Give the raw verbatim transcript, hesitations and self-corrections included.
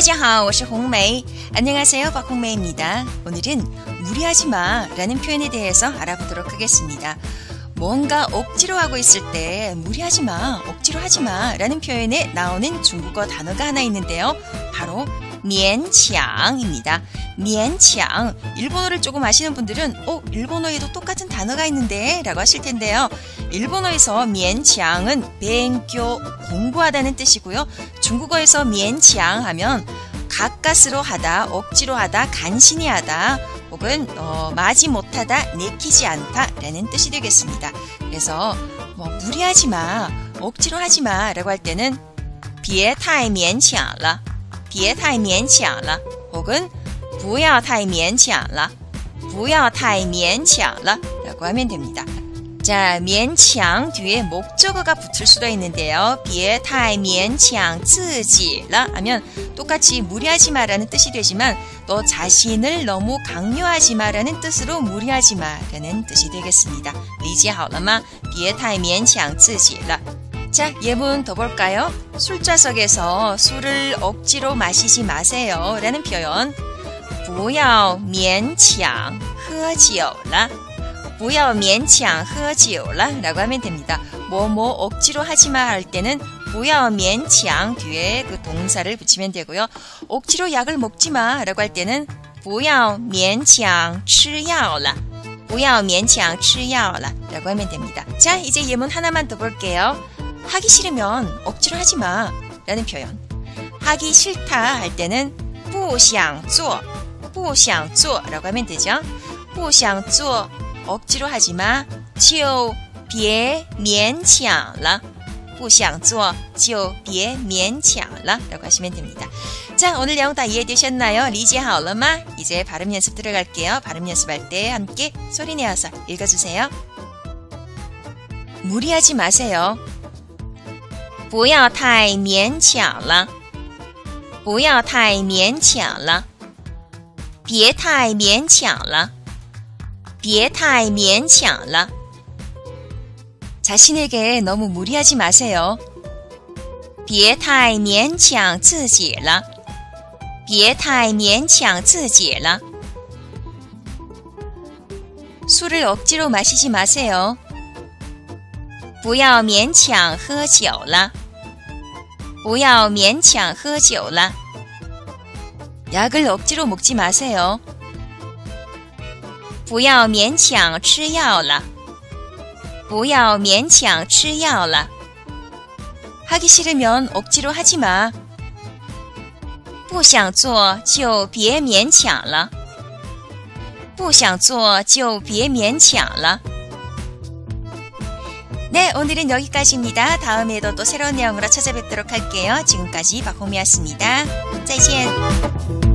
大家好,我是红梅. 안녕하세요, 박홍매입니다. 오늘은 무리하지 마라는 표현에 대해서 알아보도록 하겠습니다. 뭔가 억지로 하고 있을 때 무리하지 마, 억지로 하지 마라는 표현에 나오는 중국어 단어가 하나 있는데요. 바로 勉强입니다. 勉强. 일본어를 조금 아시는 분들은 어, 일본어에도 똑같은 단어가 있는데 라고 하실 텐데요. 일본어에서 勉强은 勉強, 공부하다는 뜻이고요. 중국어에서 勉强 하면 가까스로 하다, 억지로 하다, 간신히 하다, 혹은 어, 마지 못하다, 내키지 않다라는 뜻이 되겠습니다. 그래서 뭐 무리하지 마, 억지로 하지 마라고 할 때는 别太勉强了. 别太勉强了 혹은 不要太勉强了 不要太勉强了 라고 하면 됩니다. 자, 勉强 뒤에 목적어가 붙을 수도 있는데요. 别太勉强自己了 하면 똑같이 무리하지 마라는 뜻이 되지만 너 자신을 너무 강요하지 마라는 뜻으로 무리하지 마라는 뜻이 되겠습니다. 理解好了吗? 别太勉强自己了. 자, 예문 더 볼까요? 술자석에서 술을 억지로 마시지 마세요 라는 표현 不要勉强喝酒了 不要勉强喝酒了 라고 하면 됩니다. 뭐뭐 억지로 하지마 할 때는 不要勉强 뒤에 그 동사를 붙이면 되고요. 억지로 약을 먹지마 라고 할 때는 不要勉强吃药了 不要勉强吃药了 라고 하면 됩니다. 자, 이제 예문 하나만 더 볼게요. 하기 싫으면 억지로 하지 마 라는 표현. 하기 싫다 할 때는 不想做 不想做 라고 하면 되죠. 不想做 억지로 하지 마. 就别勉强了 不想做就别勉强了 라고 하시면 됩니다. 자, 오늘 내용 다 이해되셨나요? 理解好了吗? 이제 발음 연습 들어갈게요. 발음 연습할 때 함께 소리 내어서 읽어주세요. 무리하지 마세요. 不要太勉强了 不要太勉强了 别太勉强了 别太勉强了 자신에게 너무 무리하지 마세요. 别太勉强自己了 别太勉强自己了 술을 억지로 마시지 마세요. 不要勉强喝酒了 不要勉强喝酒了 약을 억지로 먹지 마세요. 不要勉强吃药了 不要勉强吃药了 하기 싫으면 억지로 하지 마. 不想做就别勉强了 不想做就别勉强了 네, 오늘은 여기까지입니다. 다음에도 또 새로운 내용으로 찾아뵙도록 할게요. 지금까지 박홍매였습니다. 再见